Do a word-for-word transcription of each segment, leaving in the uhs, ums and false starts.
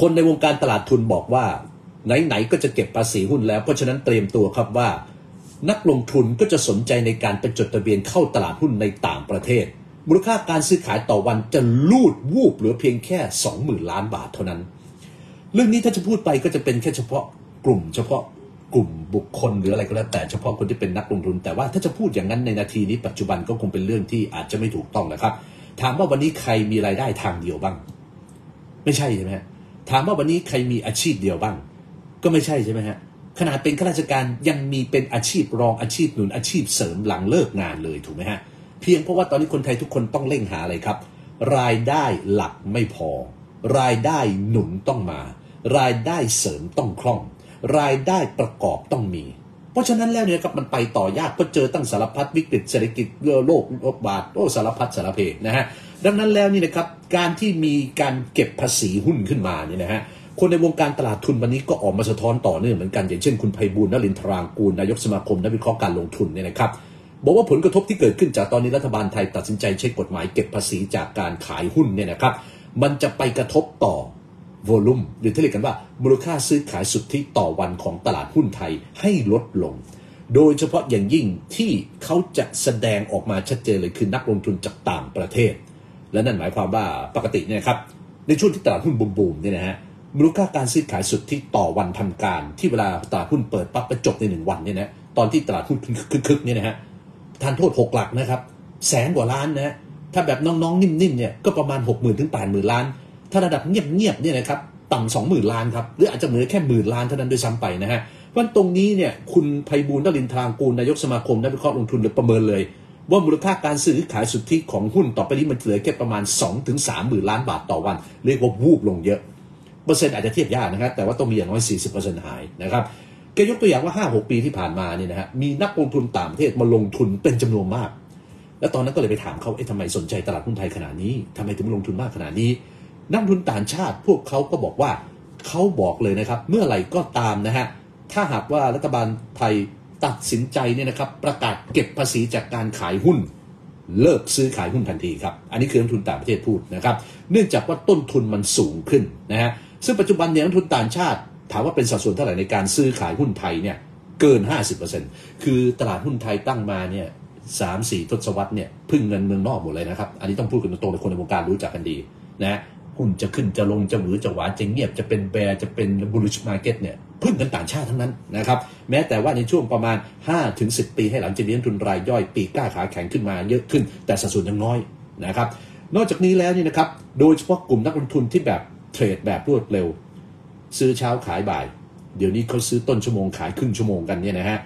คนในวงการตลาดทุนบอกว่าไหนๆก็จะเก็บภาษีหุ้นแล้วเพราะฉะนั้นเตรียมตัวครับว่านักลงทุนก็จะสนใจในการไปจดทะเบียนเข้าตลาดหุ้นในต่างประเทศมูลค่าการซื้อขายต่อวันจะลูดวูบเหลือเพียงแค่ สองหมื่น ล้านบาทเท่านั้นเรื่องนี้ถ้าจะพูดไปก็จะเป็นแค่เฉพาะกลุ่มเฉพาะกลุ่มบุคคลหรืออะไรก็แล้วแต่เฉพาะคนที่เป็นนักลงทุนแต่ว่าถ้าจะพูดอย่างนั้นในนาทีนี้ปัจจุบันก็คงเป็นเรื่องที่อาจจะไม่ถูกต้องนะครับถามว่าวันนี้ใครมีรายได้ทางเดียวบ้างไม่ใช่ใช่ไหมฮะถามว่าวันนี้ใครมีอาชีพเดียวบ้างก็ไม่ใช่ใช่ไหมฮะขนาดเป็นข้าราชการยังมีเป็นอาชีพรองอาชีพหนุนอาชีพเสริมหลังเลิกงานเลยถูกไหมฮะเพียงเพราะว่าตอนนี้คนไทยทุกคนต้องเร่งหาอะไรครับรายได้หลักไม่พอรายได้หนุนต้องมารายได้เสริมต้องคล่องรายได้ประกอบต้องมีเพราะฉะนั้นแล้วเนี่ยครับมันไปต่อยากเพราะเจอตั้งสารพัดวิกฤตเศรษฐกิจโลกระบาดโอ้สารพัดสารเพนะฮะดังนั้นแล้วนี่นะครับการที่มีการเก็บภาษีหุ้นขึ้นมาเนี่ยนะฮะคนในวงการตลาดทุนวันนี้ก็ออกมาสะท้อนต่อเนื่องเหมือนกันอย่างเช่นคุณไพบูลย์นลินทรางกูลนายกสมาคมนักวิเคราะห์การลงทุนเนี่ยนะครับบอกว่าผลกระทบที่เกิดขึ้นจากตอนนี้รัฐบาลไทยตัดสินใจใช้กฎหมายเก็บภาษีจากการขายหุ้นเนี่ยนะครับมันจะไปกระทบต่อโวลุ่มหรือที่เรียกกันว่ามูลค่าซื้อขายสุทธิต่อวันของตลาดหุ้นไทยให้ลดลงโดยเฉพาะอย่างยิ่งที่เขาจะแสดงออกมาชัดเจนเลยคือนักลงทุนจากต่างประเทศและนั่นหมายความว่าปกติเนี่ยครับในช่วงที่ตลาดหุ้นบูมๆเนี่ยนะฮะมูลค่าการซื้อขายสุทธิต่อวันทำการที่เวลาตลาดหุ้นเปิดปั๊บประจบในหนึ่งวันเนี่ยนะตอนที่ตลาดหุ้นคึกๆเนี่ยนะฮะทานโทษหกหลักนะครับแสนกว่าล้านนะถ้าแบบน้องๆนิ่มๆเนี่ยก็ประมาณ หกหมื่น ถึง แปดหมื่น ล้านถ้าระดับเงียบๆเนี่ยนะครับต่ำ สองหมื่น ล้านครับหรืออาจจะเหลือแค่หมื่นล้านเท่านั้นด้วยซ้ำไปนะฮะวันตรงนี้เนี่ยคุณไพบูลย์นลินทรางกูลนายกสมาคมนักวิเคราะห์ลงทุนประเมินเลยว่ามูลค่าการซื้อขายสุทธิของหุ้นต่อไปนี้มันเหลือแค่ประมาณ สองถึงสามหมื่น ล้านบาทต่อวันเรียกว่าวูบลงเยอะเปอร์เซ็นต์อาจจะเทียบยากนะครับแต่ว่าต้องมีอย่างน้อย สี่สิบเปอร์เซ็นต์ หายนะครับแกยกตัวอย่างว่า ห้าหก ปีที่ผ่านมาเนี่ยนะฮะมีนักลงทุนต่างประเทศมาลงทุนเป็นจำนวนมากและตอนนั้นก็เลยไปถามเขาเอ๊ะทำไมสนใจตลาดหุ้นไทยขนาดนี้ทำไมถึงลงทุนมากขนาดนี้นักทุนต่างชาติพวกเขาก็บอกว่าเขาบอกเลยนะครับเมื่อไหร่ก็ตามนะฮะถ้าหากว่ารัฐบาลไทยตัดสินใจเนี่ยนะครับประกาศเก็บภาษีจากการขายหุ้นเลิกซื้อขายหุ้นทันทีครับอันนี้คือนักทุนต่างประเทศพูดนะครับเนื่องจากว่าต้นทุนมันสูงขึ้นนะฮะซึ่งปัจจุบันเนี่ยนักทุนต่างชาติถามว่าเป็นสัดส่วนเท่าไหร่ในการซื้อขายหุ้นไทยเนี่ยเกิน ห้าสิบเปอร์เซ็นต์ คือตลาดหุ้นไทยตั้งมาเนี่ยสามสี่ทศวรรษเนี่ยพึ่งเงินเมืองนอกหมดเลยนะครับอันนี้ต้องพูดกันตรงๆเลยคนในวงการรู้จักกันดีนะหุ้นจะขึ้นจะลงจะหวือจะหวาจะเงียบจะเป็นแบร์จะเป็น bullish market เนี่ยพึ่งกันต่างชาติทั้งนั้นนะครับแม้แต่ว่าในช่วงประมาณ ห้าถึงสิบ ปีให้หลังจะมีนักทุนรายย่อยปีกล้าขาแข็งขึ้นมาเยอะขึ้นแต่สัดส่วนยังน้อยนะครับนอกจากนี้แล้วนี่นะครับโดยเฉพาะกลุ่มนักลงทุนที่แบบเทรดแบบรวดเร็วซื้อเช้าขายบ่ายเดี๋ยวนี้เขาซื้อต้นชั่วโมงขายครึ่งชั่วโมงกันเนี่ยนะฮะ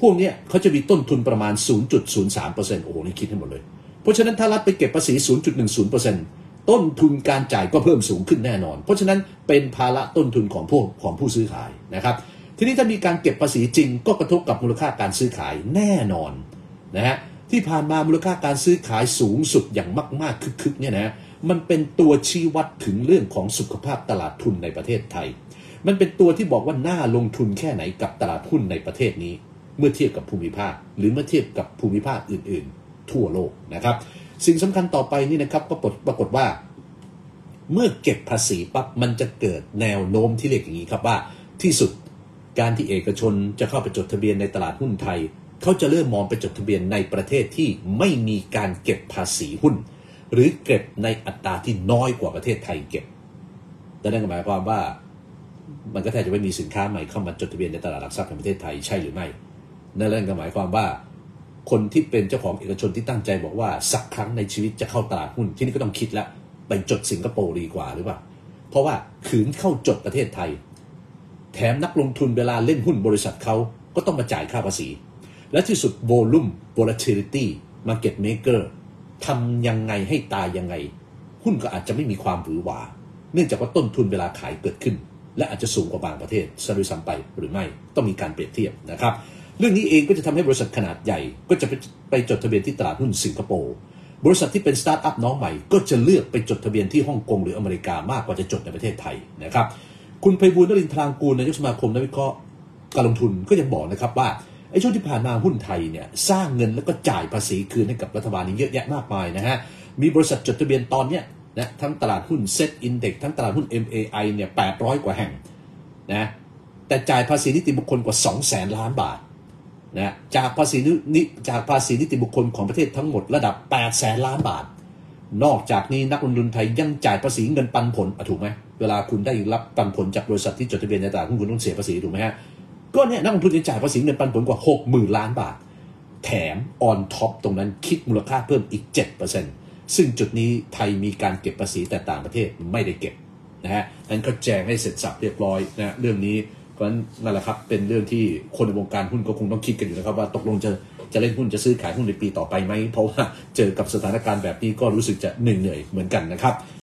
พวกเนี้ยเขาจะมีต้นทุนประมาณ ศูนย์จุดศูนย์สามเปอร์เซ็นต์ โอ้โหนี่คิดให้หมดเลยเพราะฉะนั้นถ้ารัฐไปเก็บภาษี ศูนย์จุดหนึ่งศูนย์เปอร์เซ็นต์ต้นทุนการจ่ายก็เพิ่มสูงขึ้นแน่นอนเพราะฉะนั้นเป็นภาระต้นทุนของพวกของผู้ซื้อขายนะครับทีนี้ถ้ามีการเก็บภาษีจริงก็กระทบกับมูลค่าการซื้อขายแน่นอนนะฮะที่ผ่านมามูลค่าการซื้อขายสูงสุดอย่างมากๆคึกๆเนี่ยนะมันเป็นตัวชี้วัดถึงเรื่องของสุขภาพตลาดทุนในประเทศไทยมันเป็นตัวที่บอกว่าน่าลงทุนแค่ไหนกับตลาดหุ้นในประเทศนี้เมื่อเทียบกับภูมิภาคหรือเมื่อเทียบกับภูมิภาคอื่นๆทั่วโลกนะครับสิ่งสำคัญต่อไปนี่นะครับก็ปรากฏว่าเมื่อเก็บภาษีปั๊บมันจะเกิดแนวโน้มที่เรียกอย่างนี้ครับว่าที่สุดการที่เอกชนจะเข้าไปจดทะเบียนในตลาดหุ้นไทยเขาจะเริ่มมองไปจดทะเบียนในประเทศที่ไม่มีการเก็บภาษีหุ้นหรือเก็บในอัตราที่น้อยกว่าประเทศไทยเก็บแต่นั่นหมายความว่ามันก็แทบจะไม่มีสินค้าใหม่เข้ามาจดทะเบียนในตลาดหลักทรัพย์ของประเทศไทยใช่หรือไม่นั่นก็หมายความว่าคนที่เป็นเจ้าของเอกชนที่ตั้งใจบอกว่าสักครั้งในชีวิตจะเข้าตลาดหุ้นที่นี่ก็ต้องคิดแล้วไปจดสิงคโปร์ดีกว่าหรือเปล่าเพราะว่าขืนเข้าจดประเทศไทยแถมนักลงทุนเวลาเล่นหุ้นบริษัทเขาก็ต้องมาจ่ายค่าภาษีและที่สุด volume volatility market maker ทำยังไงให้ตายยังไงหุ้นก็อาจจะไม่มีความหวือหวาเนื่องจากว่าต้นทุนเวลาขายเกิดขึ้นและอาจจะสูงกว่าบางประเทศซะด้วยซ้ำไปหรือไม่ต้องมีการเปรียบเทียบนะครับเรื่องนี้เองก็จะทำให้บริษัทขนาดใหญ่ก็จะไปจดทะเบียนที่ตลาดหุ้นสิงคโปร์บริษัทที่เป็นสตาร์ทอัพน้องใหม่ก็จะเลือกไปจดทะเบียนที่ฮ่องกงหรืออเมริกามากกว่าจะจดในประเทศไทยนะครับคุณไพบูลย์นลินทรางกูลนายกสมาคมนักวิเคราะห์การลงทุนก็ยังบอกนะครับว่าไอ้ช่วงที่ผ่านมาหุ้นไทยเนี่ยสร้างเงินแล้วก็จ่ายภาษีคืนให้กับรัฐบาลนี้เยอะแยะมากมายนะฮะมีบริษัทจดทะเบียนตอนเนี้ย นะทั้งตลาดหุ้น เซ็ต Index ทั้งตลาดหุ้น เอ็ม เอ ไอ เนี่ยแปดร้อยกว่าแห่งนะแต่จ่ายภาษีนิติบุคคลกว่า สองแสน ล้านบาทนะจากภาษีนิจากภาษีนิติบุคคลของประเทศทั้งหมดระดับ แปดแสน ล้านบาทนอกจากนี้นักลงทุนไทยยังจ่ายภาษีเงินปันผลถูกไหมเวลาคุณได้รับปันผลจากบริษัทที่จดทะเบียนในตลาดหุ้นคุณต้องเสียภาษีถูกไหมฮะก็เนี่ยนักลงทุนจะจ่ายภาษีเงินปันผลกว่า หกหมื่น ล้านบาทแถม on top ตรงนั้นคิดมูลค่าเพิ่มอีก เจ็ดเปอร์เซ็นต์ ซึ่งจุดนี้ไทยมีการเก็บภาษีแต่ต่างประเทศไม่ได้เก็บนะฮะนั้นก็แจ้งให้เสร็จสับเรียบร้อยนะเรื่องนี้เพราะฉะนั้นนั่นแหละครับเป็นเรื่องที่คนในวงการหุ้นก็คงต้องคิดกันอยู่นะครับว่าตกลงจะจะเล่นหุ้นจะซื้อขายหุ้นในปีต่อไปไหมเพราะว่าเจอกับสถานการณ์แบบนี้ก็รู้สึกจะเหนื่อยเหมือนกันนะครับ